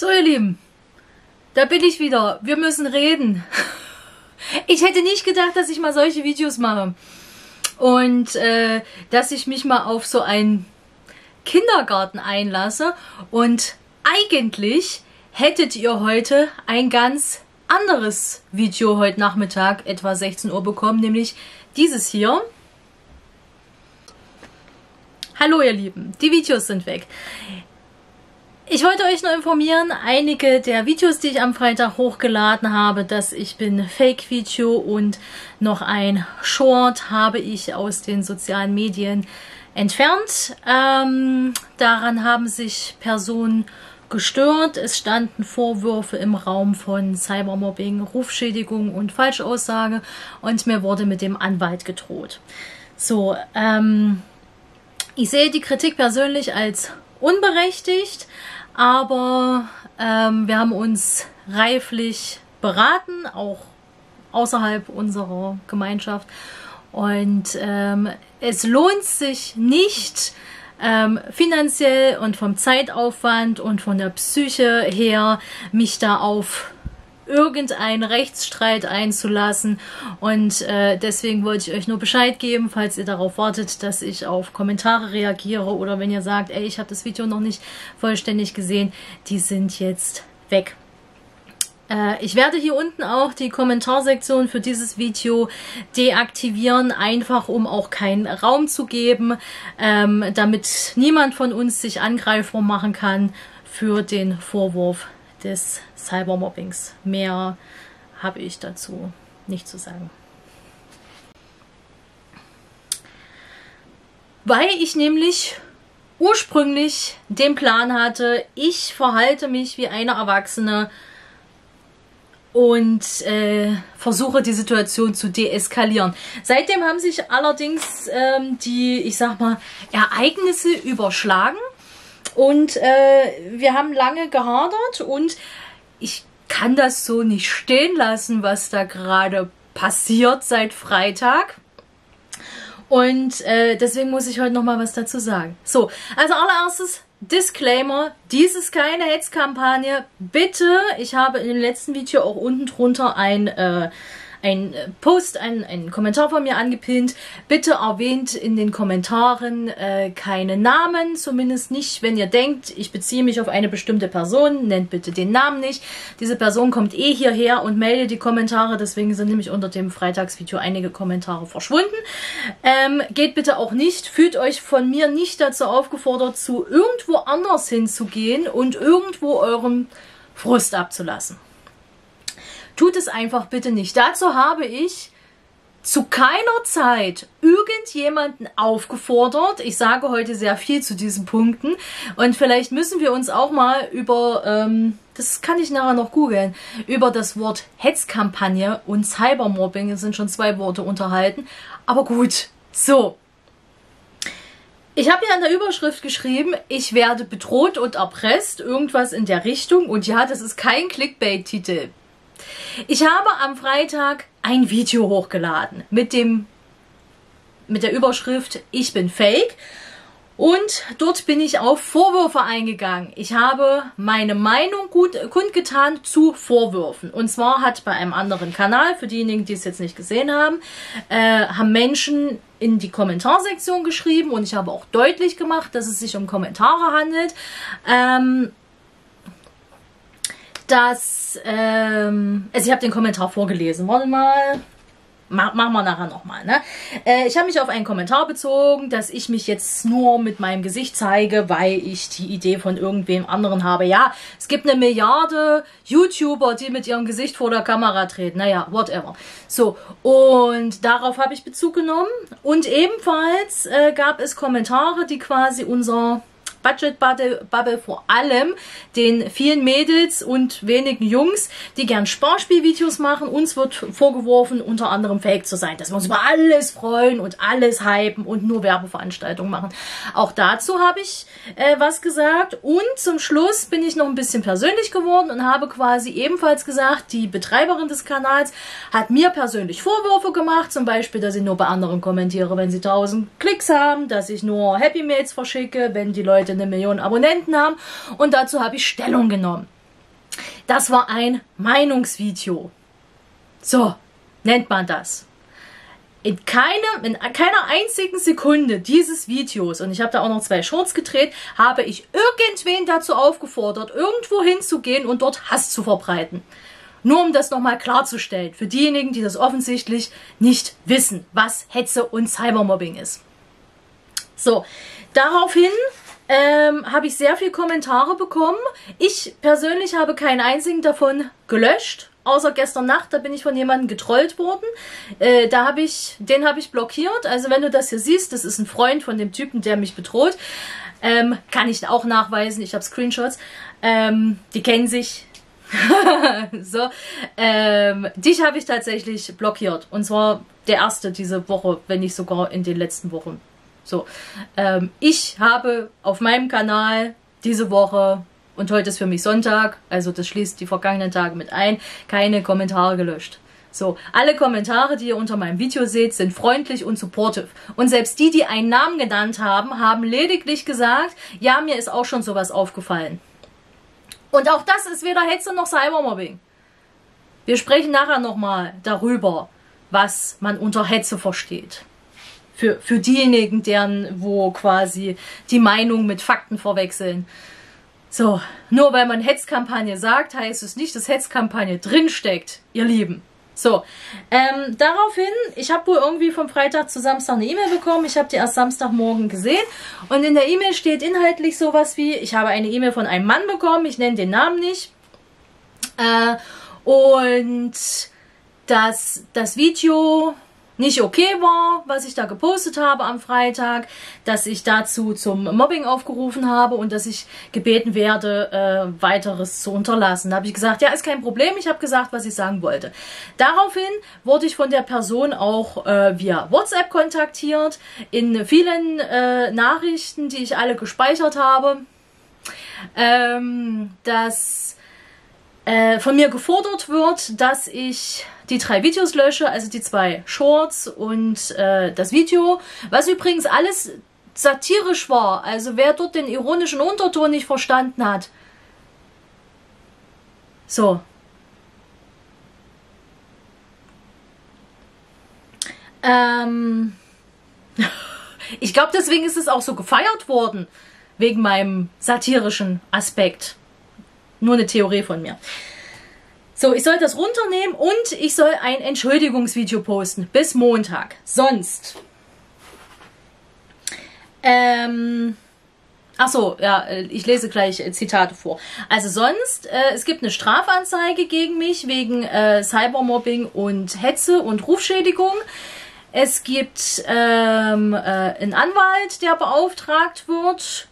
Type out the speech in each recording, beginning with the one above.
So ihr Lieben, da bin ich wieder. Wir müssen reden. Ich hätte nicht gedacht, dass ich mal solche Videos mache. Und dass ich mich mal auf so einen Kindergarten einlasse. Und eigentlich hättet ihr heute ein ganz anderes Video heute Nachmittag etwa 16 Uhr bekommen, nämlich dieses hier. Hallo ihr Lieben, die Videos sind weg. Ich wollte euch nur informieren, einige der Videos, die ich am Freitag hochgeladen habe, dass ich bin Fake-Video und noch ein Short habe ich aus den sozialen Medien entfernt. Daran haben sich Personen gestört. Es standen Vorwürfe im Raum von Cybermobbing, Rufschädigung und Falschaussage und mir wurde mit dem Anwalt gedroht. So, ich sehe die Kritik persönlich als unberechtigt, aber wir haben uns reiflich beraten, auch außerhalb unserer Gemeinschaft. Und es lohnt sich nicht, finanziell und vom Zeitaufwand und von der Psyche her mich da auf irgendeinen Rechtsstreit einzulassen, und deswegen wollte ich euch nur Bescheid geben, falls ihr darauf wartet, dass ich auf Kommentare reagiere, oder wenn ihr sagt, ey, ich habe das Video noch nicht vollständig gesehen, die sind jetzt weg. Ich werde hier unten auch die Kommentarsektion für dieses Video deaktivieren, einfach um auch keinen Raum zu geben, damit niemand von uns sich angreifbar machen kann für den Vorwurf des Cybermobbings. Mehr habe ich dazu nicht zu sagen. Weil ich nämlich ursprünglich den Plan hatte, ich verhalte mich wie eine Erwachsene und versuche die Situation zu deeskalieren. Seitdem haben sich allerdings die, ich sag mal, Ereignisse überschlagen und wir haben lange gehadert und ich kann das so nicht stehen lassen, was da gerade passiert seit Freitag. Und deswegen muss ich heute nochmal was dazu sagen. So, also allererstes Disclaimer, dies ist keine Hetzkampagne. Bitte, ich habe in dem letzten Video auch unten drunter einen Kommentar von mir angepinnt. Bitte erwähnt in den Kommentaren keine Namen, zumindest nicht, wenn ihr denkt, ich beziehe mich auf eine bestimmte Person. Nennt bitte den Namen nicht. Diese Person kommt eh hierher und meldet die Kommentare, deswegen sind nämlich unter dem Freitagsvideo einige Kommentare verschwunden. Geht bitte auch nicht, fühlt euch von mir nicht dazu aufgefordert, zu irgendwo anders hinzugehen und irgendwo euren Frust abzulassen. Tut es einfach bitte nicht. Dazu habe ich zu keiner Zeit irgendjemanden aufgefordert. Ich sage heute sehr viel zu diesen Punkten. Und vielleicht müssen wir uns auch mal über, das kann ich nachher noch googeln, über das Wort Hetzkampagne und Cybermobbing, es sind schon zwei Worte, unterhalten. Aber gut, so. Ich habe ja in der Überschrift geschrieben, ich werde bedroht und erpresst, irgendwas in der Richtung. Und ja, das ist kein Clickbait-Titel. Ich habe am Freitag ein Video hochgeladen mit der Überschrift Ich bin Fake, und dort bin ich auf Vorwürfe eingegangen. Ich habe meine Meinung kundgetan zu Vorwürfen. Und zwar hat bei einem anderen Kanal, für diejenigen, die es jetzt nicht gesehen haben, haben Menschen in die Kommentarsektion geschrieben, und ich habe auch deutlich gemacht, dass es sich um Kommentare handelt. Also ich habe den Kommentar vorgelesen. Warte mal. Machen wir nachher nochmal, ne? Ich habe mich auf einen Kommentar bezogen, dass ich mich jetzt nur mit meinem Gesicht zeige, weil ich die Idee von irgendwem anderen habe. Ja, es gibt eine Milliarde YouTuber, die mit ihrem Gesicht vor der Kamera treten. Naja, whatever. So, und darauf habe ich Bezug genommen. Und ebenfalls gab es Kommentare, die quasi unser Budget-Bubble, vor allem den vielen Mädels und wenigen Jungs, die gern Sparspielvideos machen. Uns wird vorgeworfen, unter anderem fake zu sein, dass wir uns über alles freuen und alles hypen und nur Werbeveranstaltungen machen. Auch dazu habe ich was gesagt, und zum Schluss bin ich noch ein bisschen persönlich geworden und habe quasi ebenfalls gesagt, die Betreiberin des Kanals hat mir persönlich Vorwürfe gemacht, zum Beispiel, dass ich nur bei anderen kommentiere, wenn sie 1000 Klicks haben, dass ich nur Happy Mails verschicke, wenn die Leute eine Million Abonnenten haben, und dazu habe ich Stellung genommen. Das war ein Meinungsvideo. So nennt man das. In keiner einzigen Sekunde dieses Videos, und ich habe da auch noch 2 Shorts gedreht, habe ich irgendwen dazu aufgefordert, irgendwo hinzugehen und dort Hass zu verbreiten. Nur um das nochmal klarzustellen, für diejenigen, die das offensichtlich nicht wissen, was Hetze und Cybermobbing ist. So, daraufhin habe ich sehr viele Kommentare bekommen. Ich persönlich habe keinen einzigen davon gelöscht. Außer gestern Nacht, da bin ich von jemandem getrollt worden. Den habe ich blockiert. Also wenn du das hier siehst, das ist ein Freund von dem Typen, der mich bedroht. Kann ich auch nachweisen, ich habe Screenshots. Die kennen sich. So, dich habe ich tatsächlich blockiert. Und zwar der erste diese Woche, wenn nicht sogar in den letzten Wochen. So, ich habe auf meinem Kanal diese Woche... Und heute ist für mich Sonntag, also das schließt die vergangenen Tage mit ein, keine Kommentare gelöscht. So, alle Kommentare, die ihr unter meinem Video seht, sind freundlich und supportive. Und selbst die, die einen Namen genannt haben, haben lediglich gesagt, ja, mir ist auch schon sowas aufgefallen. Und auch das ist weder Hetze noch Cybermobbing. Wir sprechen nachher nochmal darüber, was man unter Hetze versteht. Für diejenigen, wo quasi die Meinung mit Fakten verwechseln. So, nur weil man Hetzkampagne sagt, heißt es nicht, dass Hetzkampagne drinsteckt, ihr Lieben. So, daraufhin, ich habe wohl irgendwie vom Freitag zu Samstag eine E-Mail bekommen. Ich habe die erst Samstagmorgen gesehen. Und in der E-Mail steht inhaltlich sowas wie, ich habe eine E-Mail von einem Mann bekommen, ich nenne den Namen nicht. Und dass das Video nicht okay war, was ich da gepostet habe am Freitag, dass ich dazu zum Mobbing aufgerufen habe und dass ich gebeten werde, weiteres zu unterlassen. Da habe ich gesagt, ja, ist kein Problem, ich habe gesagt, was ich sagen wollte. Daraufhin wurde ich von der Person auch via WhatsApp kontaktiert, in vielen Nachrichten, die ich alle gespeichert habe, dass von mir gefordert wird, dass ich die 3 Videos lösche, also die 2 Shorts und das Video, was übrigens alles satirisch war. Also wer dort den ironischen Unterton nicht verstanden hat. So. Ich glaube, deswegen ist es auch so gefeiert worden, wegen meinem satirischen Aspekt. Nur eine Theorie von mir. So, ich soll das runternehmen und ich soll ein Entschuldigungsvideo posten. Bis Montag. Sonst. Achso, ja, ich lese gleich Zitate vor. Also sonst, es gibt eine Strafanzeige gegen mich wegen Cybermobbing und Hetze und Rufschädigung. Es gibt einen Anwalt, der beauftragt wird.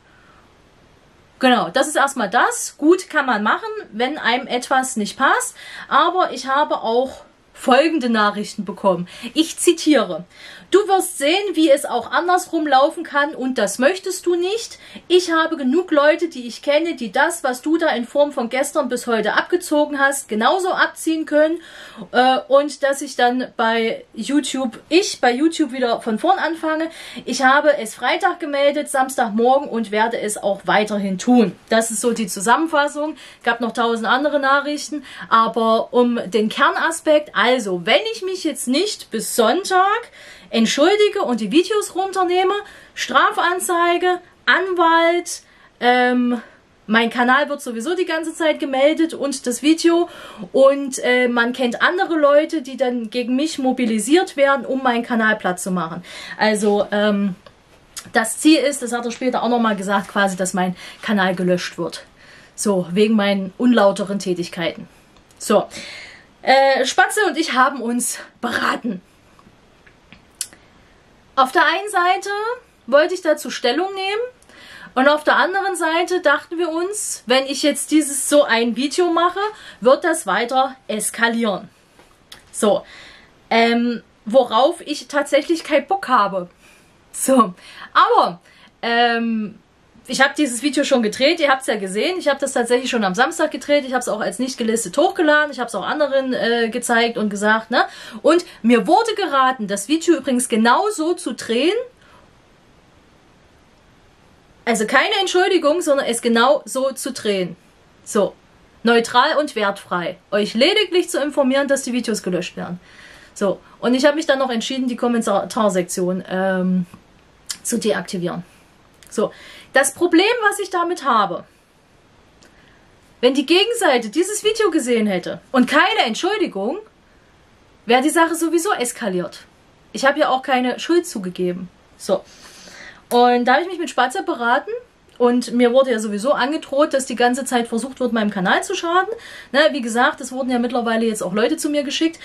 Genau, das ist erstmal das. Gut, kann man machen, wenn einem etwas nicht passt. Aber ich habe auch folgende Nachrichten bekommen. Ich zitiere. Du wirst sehen, wie es auch andersrum laufen kann und das möchtest du nicht. Ich habe genug Leute, die ich kenne, die das, was du da in Form von gestern bis heute abgezogen hast, genauso abziehen können. Und dass ich dann bei YouTube wieder von vorn anfange. Ich habe es Freitag gemeldet, Samstagmorgen und werde es auch weiterhin tun. Das ist so die Zusammenfassung. Gab noch 1000 andere Nachrichten. Aber um den Kernaspekt, also wenn ich mich jetzt nicht bis Sonntag entschuldige und die Videos runternehme, Strafanzeige, Anwalt, mein Kanal wird sowieso die ganze Zeit gemeldet und das Video und man kennt andere Leute, die dann gegen mich mobilisiert werden, um meinen Kanal platt zu machen. Also das Ziel ist, das hat er später auch nochmal gesagt, quasi, dass mein Kanal gelöscht wird. So, wegen meinen unlauteren Tätigkeiten. So, Spatze und ich haben uns beraten. Auf der einen Seite wollte ich dazu Stellung nehmen und auf der anderen Seite dachten wir uns, wenn ich jetzt so ein Video mache, wird das weiter eskalieren. So, worauf ich tatsächlich keinen Bock habe. So, aber ich habe dieses Video schon gedreht, ihr habt es ja gesehen. Ich habe das tatsächlich schon am Samstag gedreht. Ich habe es auch als nicht gelistet hochgeladen. Ich habe es auch anderen gezeigt und gesagt. Ne? Und mir wurde geraten, das Video übrigens genau so zu drehen. Also keine Entschuldigung, sondern es genau so zu drehen. So. Neutral und wertfrei. Euch lediglich zu informieren, dass die Videos gelöscht werden. So, und ich habe mich dann noch entschieden, die Kommentarsektion zu deaktivieren. So, das Problem, was ich damit habe, wenn die Gegenseite dieses Video gesehen hätte und keine Entschuldigung, wäre die Sache sowieso eskaliert. Ich habe ja auch keine Schuld zugegeben. So, und da habe ich mich mit Spatzer beraten. Und mir wurde ja sowieso angedroht, dass die ganze Zeit versucht wird, meinem Kanal zu schaden. Ne, wie gesagt, es wurden ja mittlerweile jetzt auch Leute zu mir geschickt,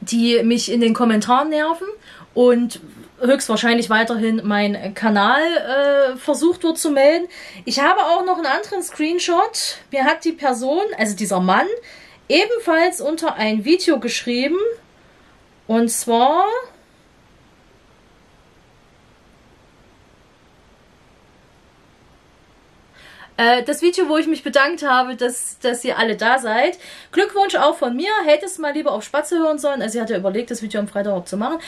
die mich in den Kommentaren nerven und höchstwahrscheinlich weiterhin mein Kanal versucht wird zu melden. Ich habe auch noch einen anderen Screenshot. Mir hat die Person, also dieser Mann, ebenfalls unter ein Video geschrieben. Und zwar... das Video, wo ich mich bedankt habe, dass ihr alle da seid. Glückwunsch auch von mir. Hättest mal lieber auf Spatze hören sollen. Also ich hatte überlegt, das Video am Freitag auch zu machen.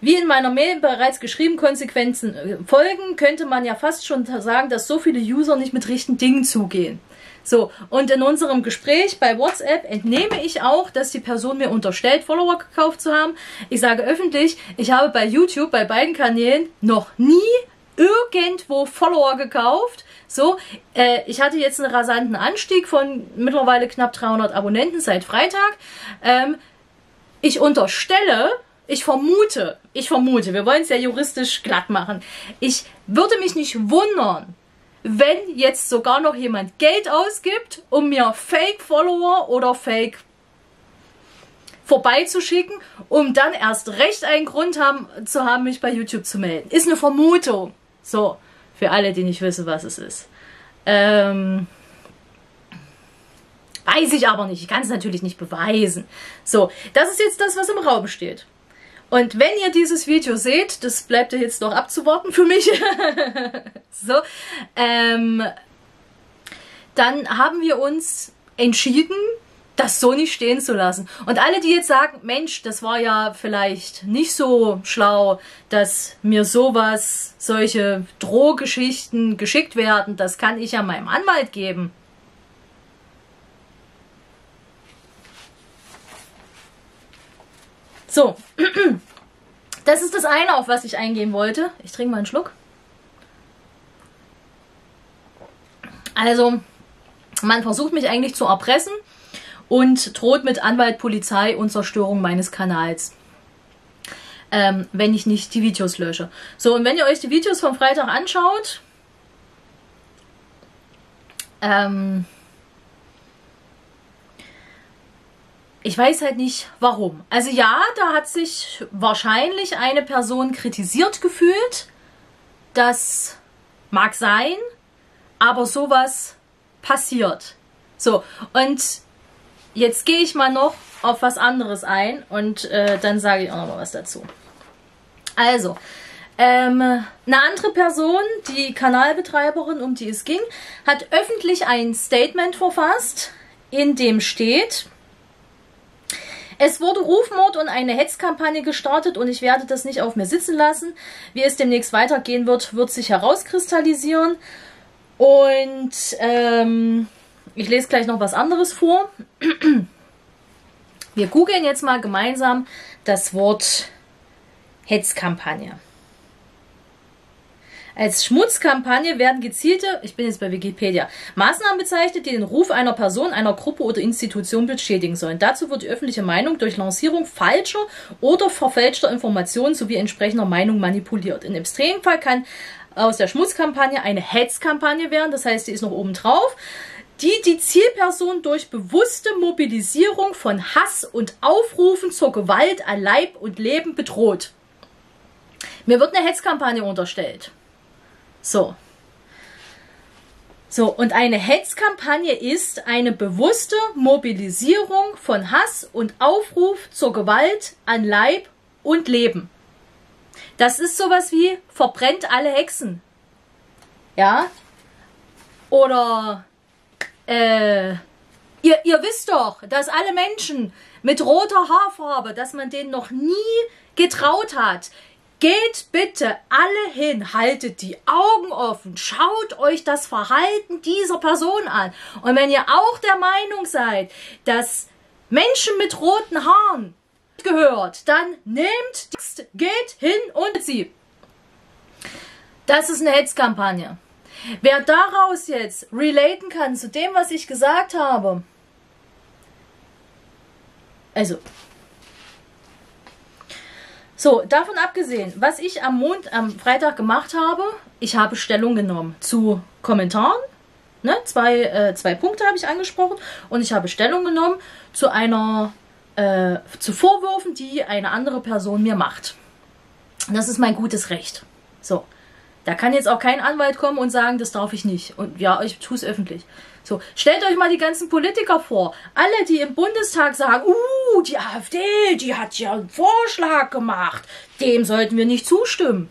Wie in meiner Mail bereits geschrieben, Konsequenzen folgen, könnte man ja fast schon sagen, dass so viele User nicht mit richtigen Dingen zugehen. So, und in unserem Gespräch bei WhatsApp entnehme ich auch, dass die Person mir unterstellt, Follower gekauft zu haben. Ich sage öffentlich, ich habe bei YouTube, bei beiden Kanälen, noch nie irgendwo Follower gekauft. So, ich hatte jetzt einen rasanten Anstieg von mittlerweile knapp 300 Abonnenten seit Freitag. Ich unterstelle, ich vermute, wir wollen es ja juristisch glatt machen. Ich würde mich nicht wundern, wenn jetzt sogar noch jemand Geld ausgibt, um mir Fake-Follower oder Fake vorbeizuschicken, um dann erst recht einen Grund zu haben, mich bei YouTube zu melden. Ist eine Vermutung. So. Für alle, die nicht wissen, was es ist. Weiß ich aber nicht. Ich kann es natürlich nicht beweisen. So, das ist jetzt das, was im Raum steht. Und wenn ihr dieses Video seht, das bleibt ja jetzt noch abzuwarten für mich. So, dann haben wir uns entschieden, das so nicht stehen zu lassen. Und alle, die jetzt sagen, Mensch, das war ja vielleicht nicht so schlau, dass mir sowas, solche Drohgeschichten geschickt werden, das kann ich ja meinem Anwalt geben. So, das ist das eine, auf was ich eingehen wollte. Ich trinke mal einen Schluck. Also, man versucht mich eigentlich zu erpressen und droht mit Anwalt, Polizei und Zerstörung meines Kanals, wenn ich nicht die Videos lösche. So, und wenn ihr euch die Videos vom Freitag anschaut, ich weiß halt nicht, warum. Also ja, da hat sich wahrscheinlich eine Person kritisiert gefühlt. Das mag sein, aber sowas passiert. So, und... jetzt gehe ich mal noch auf was anderes ein und dann sage ich auch noch mal was dazu. Also, eine andere Person, die Kanalbetreiberin, um die es ging, hat öffentlich ein Statement verfasst, in dem steht, es wurde Rufmord und eine Hetzkampagne gestartet und ich werde das nicht auf mir sitzen lassen. Wie es demnächst weitergehen wird, wird sich herauskristallisieren. Und... ich lese gleich noch was anderes vor. Wir googeln jetzt mal gemeinsam das Wort Hetzkampagne. Als Schmutzkampagne werden gezielte, ich bin jetzt bei Wikipedia, Maßnahmen bezeichnet, die den Ruf einer Person, einer Gruppe oder Institution beschädigen sollen. Dazu wird die öffentliche Meinung durch Lancierung falscher oder verfälschter Informationen sowie entsprechender Meinung manipuliert. Im Extremfall kann aus der Schmutzkampagne eine Hetzkampagne werden, das heißt, die ist noch oben drauf, die die Zielperson durch bewusste Mobilisierung von Hass und Aufrufen zur Gewalt an Leib und Leben bedroht. Mir wird eine Hetzkampagne unterstellt. So. So, und eine Hetzkampagne ist eine bewusste Mobilisierung von Hass und Aufruf zur Gewalt an Leib und Leben. Das ist sowas wie, verbrennt alle Hexen. Ja? Oder... Ihr wisst doch, dass alle Menschen mit roter Haarfarbe, dass man denen noch nie getraut hat. Geht bitte alle hin, haltet die Augen offen, schaut euch das Verhalten dieser Person an. Und wenn ihr auch der Meinung seid, dass Menschen mit roten Haaren gehört, dann nehmt die, geht hin und sie. Das ist eine Hetzkampagne. Wer daraus jetzt relaten kann zu dem, was ich gesagt habe, also... So, davon abgesehen, was ich am Freitag gemacht habe, ich habe Stellung genommen zu Kommentaren. Ne? Zwei Punkte habe ich angesprochen und ich habe Stellung genommen zu zu Vorwürfen, die eine andere Person mir macht. Das ist mein gutes Recht. So, da kann jetzt auch kein Anwalt kommen und sagen, das darf ich nicht. Und ja, ich tue es öffentlich. So, stellt euch mal die ganzen Politiker vor. Alle, die im Bundestag sagen, die AfD, die hat ja einen Vorschlag gemacht. Dem sollten wir nicht zustimmen.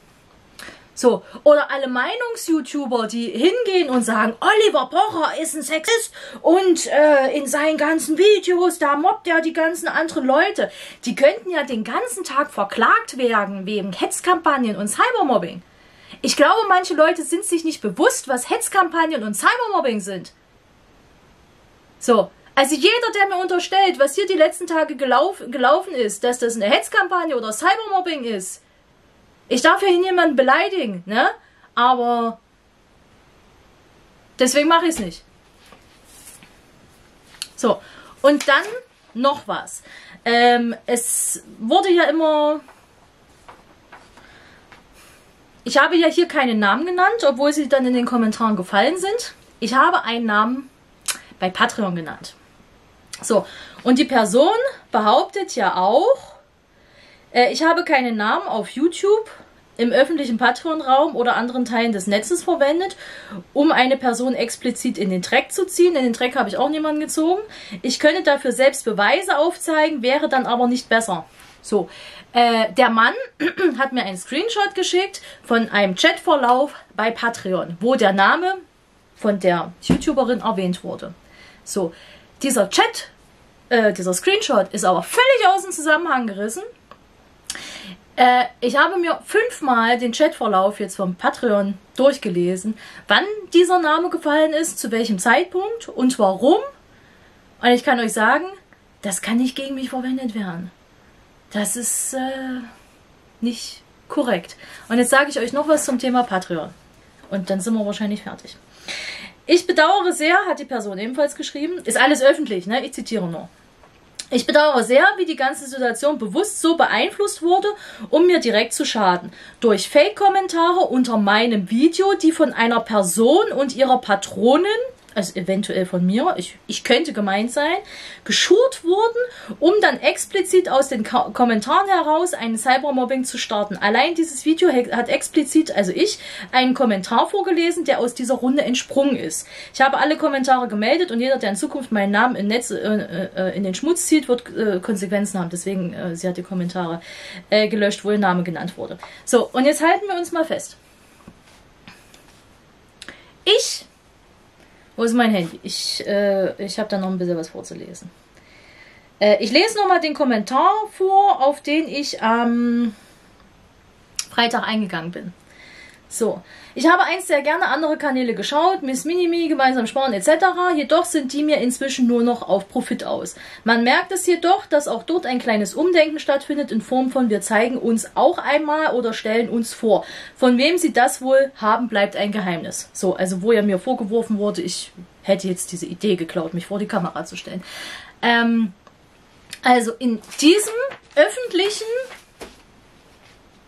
So, oder alle Meinungs-YouTuber, die hingehen und sagen, Oliver Pocher ist ein Sexist und in seinen ganzen Videos, da mobbt er die ganzen anderen Leute. Die könnten ja den ganzen Tag verklagt werden wegen Hetzkampagnen und Cybermobbing. Ich glaube, manche Leute sind sich nicht bewusst, was Hetzkampagnen und Cybermobbing sind. So, also jeder, der mir unterstellt, was hier die letzten Tage gelaufen ist, dass das eine Hetzkampagne oder Cybermobbing ist. Ich darf ja hier niemanden beleidigen, ne? Aber deswegen mache ich es nicht. So, und dann noch was. Es wurde ja immer... Ich habe ja hier keinen Namen genannt, obwohl sie dann in den Kommentaren gefallen sind. Ich habe einen Namen bei Patreon genannt. So, und die Person behauptet ja auch, ich habe keinen Namen auf YouTube im öffentlichen Patreon-Raum oder anderen Teilen des Netzes verwendet, um eine Person explizit in den Dreck zu ziehen. In den Dreck habe ich auch niemanden gezogen. Ich könnte dafür selbst Beweise aufzeigen, wäre dann aber nicht besser. So, der Mann hat mir einen Screenshot geschickt von einem Chatverlauf bei Patreon, wo der Name von der YouTuberin erwähnt wurde. So, dieser Screenshot ist aber völlig aus dem Zusammenhang gerissen. Ich habe mir 5-mal den Chatverlauf jetzt vom Patreon durchgelesen, wann dieser Name gefallen ist, zu welchem Zeitpunkt und warum. Und ich kann euch sagen, das kann nicht gegen mich verwendet werden. Das ist nicht korrekt. Und jetzt sage ich euch noch was zum Thema Patreon. Und dann sind wir wahrscheinlich fertig. Ich bedauere sehr, hat die Person ebenfalls geschrieben, ist alles öffentlich, ne? Ich zitiere nur. Ich bedauere sehr, wie die ganze Situation bewusst so beeinflusst wurde, um mir direkt zu schaden. Durch Fake-Kommentare unter meinem Video, die von einer Person und ihrer Patronin, also eventuell von mir, ich könnte gemeint sein, geschult wurden, um dann explizit aus den Kommentaren heraus einen Cybermobbing zu starten. Allein dieses Video hat explizit, also ich, einen Kommentar vorgelesen, der aus dieser Runde entsprungen ist. Ich habe alle Kommentare gemeldet und jeder, der in Zukunft meinen Namen im Netz in den Schmutz zieht, wird Konsequenzen haben. Deswegen, sie hat die Kommentare gelöscht, wo ihr Name genannt wurde. So, und jetzt halten wir uns mal fest. Wo ist mein Handy? Ich habe da noch ein bisschen was vorzulesen. Ich lese nochmal den Kommentar vor, auf den ich am Freitag eingegangen bin. So, ich habe einst sehr gerne andere Kanäle geschaut, Miss Minimi, Gemeinsam sparen etc., jedoch sind die mir inzwischen nur noch auf Profit aus. Man merkt es jedoch, dass auch dort ein kleines Umdenken stattfindet in Form von wir zeigen uns auch einmal oder stellen uns vor. Von wem sie das wohl haben, bleibt ein Geheimnis. So, also wo ja mir vorgeworfen wurde, ich hätte jetzt diese Idee geklaut, mich vor die Kamera zu stellen. Also in diesem öffentlichen...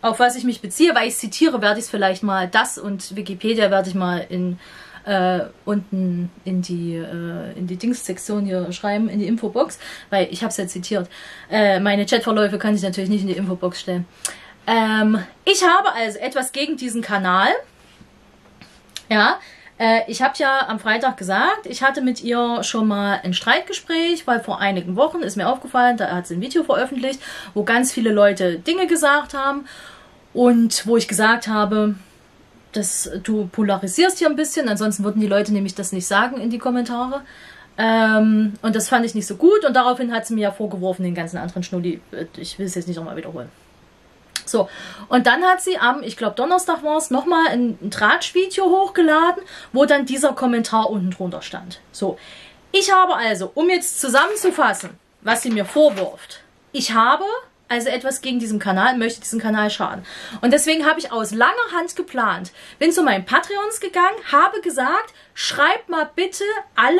auf was ich mich beziehe, weil ich zitiere, werde ich es vielleicht mal das und Wikipedia werde ich mal unten in die Dings-Sektion hier schreiben, in die Infobox, weil ich habe es ja zitiert. Meine Chatverläufe kann ich natürlich nicht in die Infobox stellen. Ich habe also etwas gegen diesen Kanal. Ja, ich habe ja am Freitag gesagt, ich hatte mit ihr schon mal ein Streitgespräch, weil vor einigen Wochen ist mir aufgefallen, da hat sie ein Video veröffentlicht, wo ganz viele Leute Dinge gesagt haben und wo ich gesagt habe, dass du polarisierst hier ein bisschen, ansonsten würden die Leute nämlich das nicht sagen in die Kommentare. Und das fand ich nicht so gut und daraufhin hat sie mir ja vorgeworfen, den ganzen anderen Schnulli. Ich will es jetzt nicht nochmal wiederholen. So, und dann hat sie am, ich glaube Donnerstag war es, nochmal ein Tratschvideo hochgeladen, wo dann dieser Kommentar unten drunter stand. So, ich habe also, um jetzt zusammenzufassen, was sie mir vorwirft, ich habe also etwas gegen diesen Kanal, möchte diesen Kanal schaden. Und deswegen habe ich aus langer Hand geplant, bin zu meinen Patreons gegangen, habe gesagt, schreibt mal bitte alle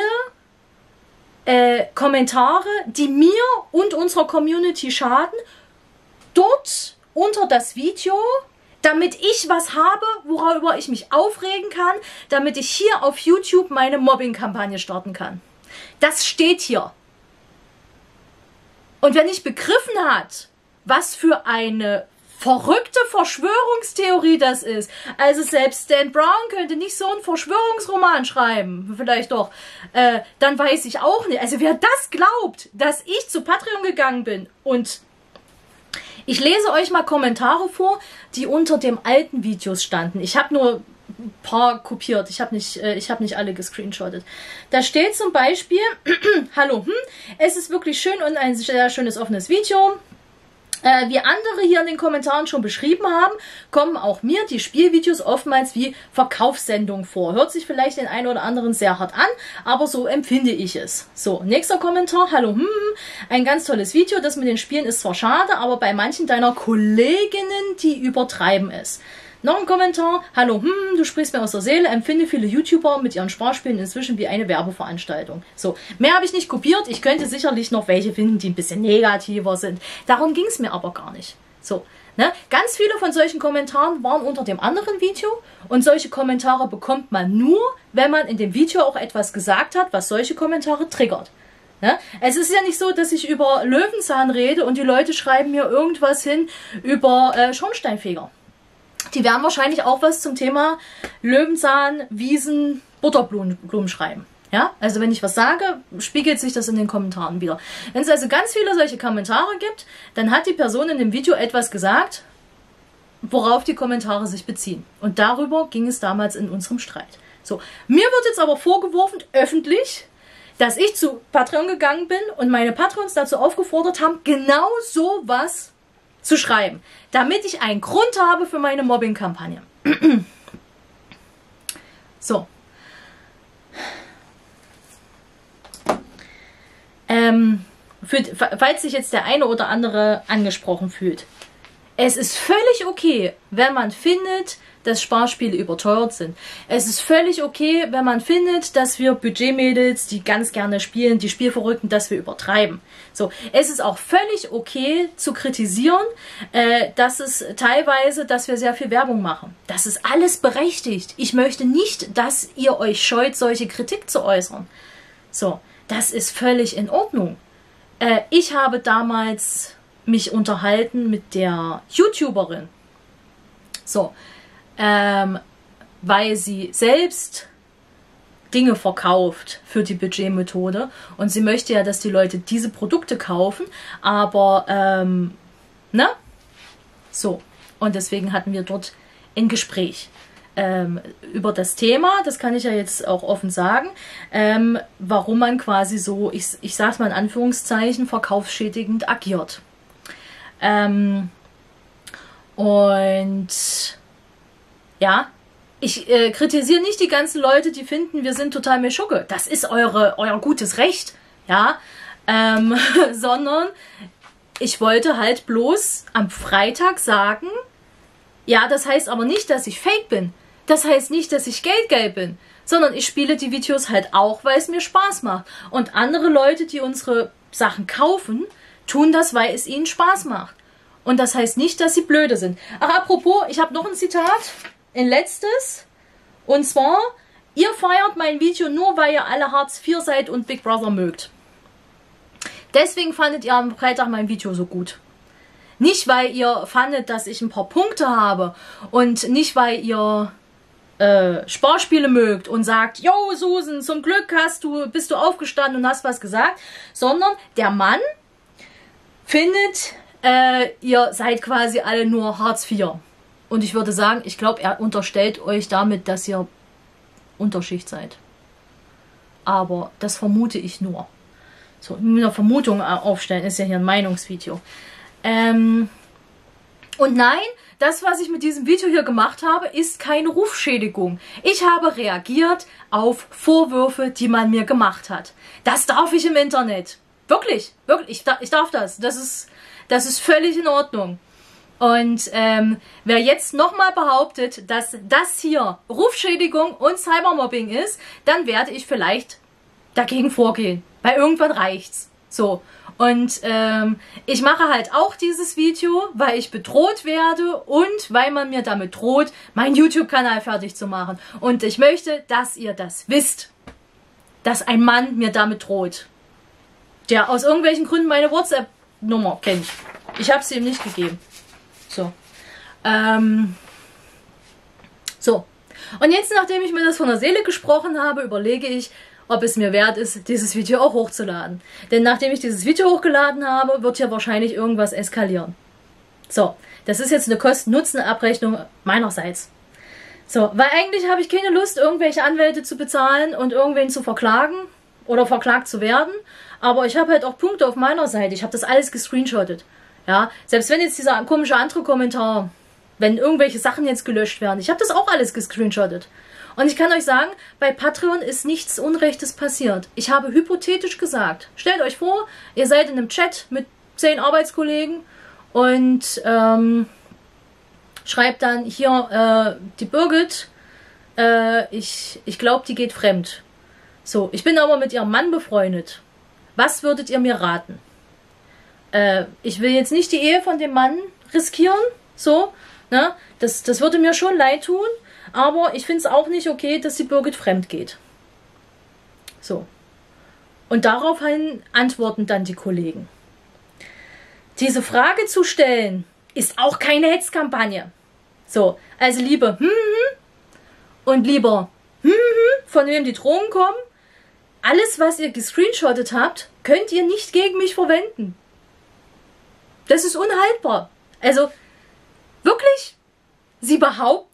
Kommentare, die mir und unserer Community schaden, dort unter das Video, damit ich was habe, worüber ich mich aufregen kann, damit ich hier auf YouTube meine Mobbing-Kampagne starten kann. Das steht hier. Und wer nicht begriffen hat, was für eine verrückte Verschwörungstheorie das ist. Also selbst Stan Brown könnte nicht so einen Verschwörungsroman schreiben. Vielleicht doch. Dann weiß ich auch nicht. Also wer das glaubt, dass ich zu Patreon gegangen bin und ich lese euch mal Kommentare vor, die unter dem alten Videos standen. Ich habe nur ein paar kopiert. Ich habe nicht alle gescreenshottet. Da steht zum Beispiel, hallo, es ist wirklich schön und ein sehr schönes offenes Video. Wie andere hier in den Kommentaren schon beschrieben haben, kommen auch mir die Spielvideos oftmals wie Verkaufssendung vor. Hört sich vielleicht den einen oder anderen sehr hart an, aber so empfinde ich es. So, nächster Kommentar. Hallo, ein ganz tolles Video. Das mit den Spielen ist zwar schade, aber bei manchen deiner Kolleginnen, die übertreiben es. Noch ein Kommentar. Hallo, du sprichst mir aus der Seele. Empfinde viele YouTuber mit ihren Sparspielen inzwischen wie eine Werbeveranstaltung. So, mehr habe ich nicht kopiert. Ich könnte sicherlich noch welche finden, die ein bisschen negativer sind. Darum ging es mir aber gar nicht. So, ne? Ganz viele von solchen Kommentaren waren unter dem anderen Video. Und solche Kommentare bekommt man nur, wenn man in dem Video auch etwas gesagt hat, was solche Kommentare triggert. Ne? Es ist ja nicht so, dass ich über Löwenzahn rede und die Leute schreiben mir irgendwas hin über Schornsteinfeger. Die werden wahrscheinlich auch was zum Thema Löwenzahn, Wiesen, Butterblumen schreiben. Ja? Also wenn ich was sage, spiegelt sich das in den Kommentaren wieder. Wenn es also ganz viele solche Kommentare gibt, dann hat die Person in dem Video etwas gesagt, worauf die Kommentare sich beziehen. Und darüber ging es damals in unserem Streit. So, mir wird jetzt aber vorgeworfen, öffentlich, dass ich zu Patreon gegangen bin und meine Patreons dazu aufgefordert haben, genau sowas zu schreiben, damit ich einen Grund habe für meine Mobbing-Kampagne. So. Falls sich jetzt der eine oder andere angesprochen fühlt. Es ist völlig okay, wenn man findet, dass Sparspiele überteuert sind. Es ist völlig okay, wenn man findet, dass wir Budgetmädels, die ganz gerne spielen, die Spielverrückten, dass wir übertreiben. So, es ist auch völlig okay zu kritisieren, dass es teilweise, dass wir sehr viel Werbung machen. Das ist alles berechtigt. Ich möchte nicht, dass ihr euch scheut, solche Kritik zu äußern. So, das ist völlig in Ordnung. Ich habe damals mich unterhalten mit der YouTuberin. So, weil sie selbst Dinge verkauft für die Budgetmethode und sie möchte ja, dass die Leute diese Produkte kaufen, aber, ne? So, und deswegen hatten wir dort ein Gespräch über das Thema, das kann ich ja jetzt auch offen sagen, warum man quasi so, ich sag's mal in Anführungszeichen, verkaufsschädigend agiert. Und ja, ich kritisiere nicht die ganzen Leute, die finden, wir sind total Meschuggel. Das ist euer gutes Recht, ja, sondern ich wollte halt bloß am Freitag sagen, ja, das heißt aber nicht, dass ich fake bin. Das heißt nicht, dass ich geldgeil bin, sondern ich spiele die Videos halt auch, weil es mir Spaß macht. Und andere Leute, die unsere Sachen kaufen, tun das, weil es ihnen Spaß macht. Und das heißt nicht, dass sie blöde sind. Ach, apropos, ich habe noch ein Zitat. Ein letztes, und zwar, ihr feiert mein Video nur, weil ihr alle Hartz IV seid und Big Brother mögt. Deswegen fandet ihr am Freitag mein Video so gut. Nicht, weil ihr fandet, dass ich ein paar Punkte habe und nicht, weil ihr Sparspiele mögt und sagt, yo Susan, zum Glück bist du aufgestanden und hast was gesagt, sondern der Mann findet, ihr seid quasi alle nur Hartz IV. Und ich würde sagen, ich glaube, er unterstellt euch damit, dass ihr Unterschicht seid. Aber das vermute ich nur. So, nur eine Vermutung aufstellen, ist ja hier ein Meinungsvideo. Und nein, das, was ich mit diesem Video hier gemacht habe, ist keine Rufschädigung. Ich habe reagiert auf Vorwürfe, die man mir gemacht hat. Das darf ich im Internet. Wirklich, wirklich, ich darf das. Das ist völlig in Ordnung. Und wer jetzt nochmal behauptet, dass das hier Rufschädigung und Cybermobbing ist, dann werde ich vielleicht dagegen vorgehen. Weil irgendwann reicht's. So. Und ich mache halt auch dieses Video, weil ich bedroht werde und weil man mir damit droht, meinen YouTube-Kanal fertig zu machen. Und ich möchte, dass ihr das wisst, dass ein Mann mir damit droht, der aus irgendwelchen Gründen meine WhatsApp-Nummer kennt. Ich habe sie ihm nicht gegeben. So. So. Und jetzt, nachdem ich mir das von der Seele gesprochen habe, überlege ich, ob es mir wert ist, dieses Video auch hochzuladen. Denn nachdem ich dieses Video hochgeladen habe, wird hier wahrscheinlich irgendwas eskalieren. So, das ist jetzt eine Kosten-Nutzen-Abrechnung meinerseits. So, weil eigentlich habe ich keine Lust, irgendwelche Anwälte zu bezahlen und irgendwen zu verklagen oder verklagt zu werden. Aber ich habe halt auch Punkte auf meiner Seite. Ich habe das alles gescreenshottet. Ja, selbst wenn jetzt dieser komische andere Kommentar, wenn irgendwelche Sachen jetzt gelöscht werden. Ich habe das auch alles gescreenshottet. Und ich kann euch sagen, bei Patreon ist nichts Unrechtes passiert. Ich habe hypothetisch gesagt, stellt euch vor, ihr seid in einem Chat mit 10 Arbeitskollegen und schreibt dann hier, die Birgit, ich glaube, die geht fremd. So, ich bin aber mit ihrem Mann befreundet. Was würdet ihr mir raten? Ich will jetzt nicht die Ehe von dem Mann riskieren, so, ne? Das würde mir schon leid tun. Aber ich finde es auch nicht okay, dass die Birgit fremd geht. So. Und daraufhin antworten dann die Kollegen. Diese Frage zu stellen, ist auch keine Hetzkampagne. So, also lieber und lieber von wem die Drohungen kommen. Alles, was ihr gescreenshottet habt, könnt ihr nicht gegen mich verwenden. Das ist unhaltbar. Also, wirklich, sie behaupten,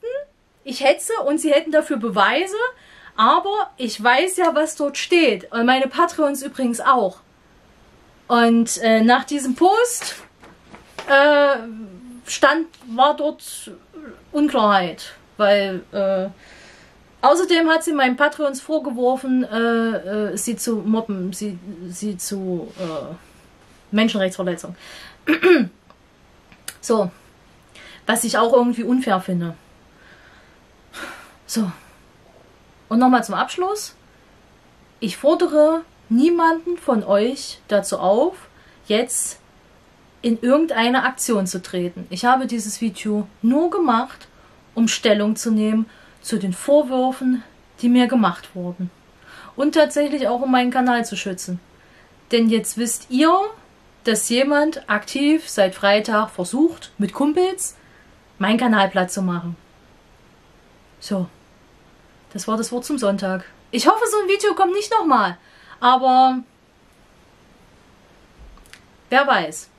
ich hetze und sie hätten dafür Beweise, aber ich weiß ja, was dort steht. Und meine Patreons übrigens auch. Und nach diesem Post war dort Unklarheit. Weil außerdem hat sie meinen Patreons vorgeworfen, sie zu mobben, sie zu Menschenrechtsverletzung. So. Was ich auch irgendwie unfair finde. So, und nochmal zum Abschluss. Ich fordere niemanden von euch dazu auf, jetzt in irgendeine Aktion zu treten. Ich habe dieses Video nur gemacht, um Stellung zu nehmen zu den Vorwürfen, die mir gemacht wurden. Und tatsächlich auch, um meinen Kanal zu schützen. Denn jetzt wisst ihr, dass jemand aktiv seit Freitag versucht, mit Kumpels meinen Kanal platt zu machen. So. Das war das Wort zum Sonntag. Ich hoffe, so ein Video kommt nicht nochmal. Aber wer weiß.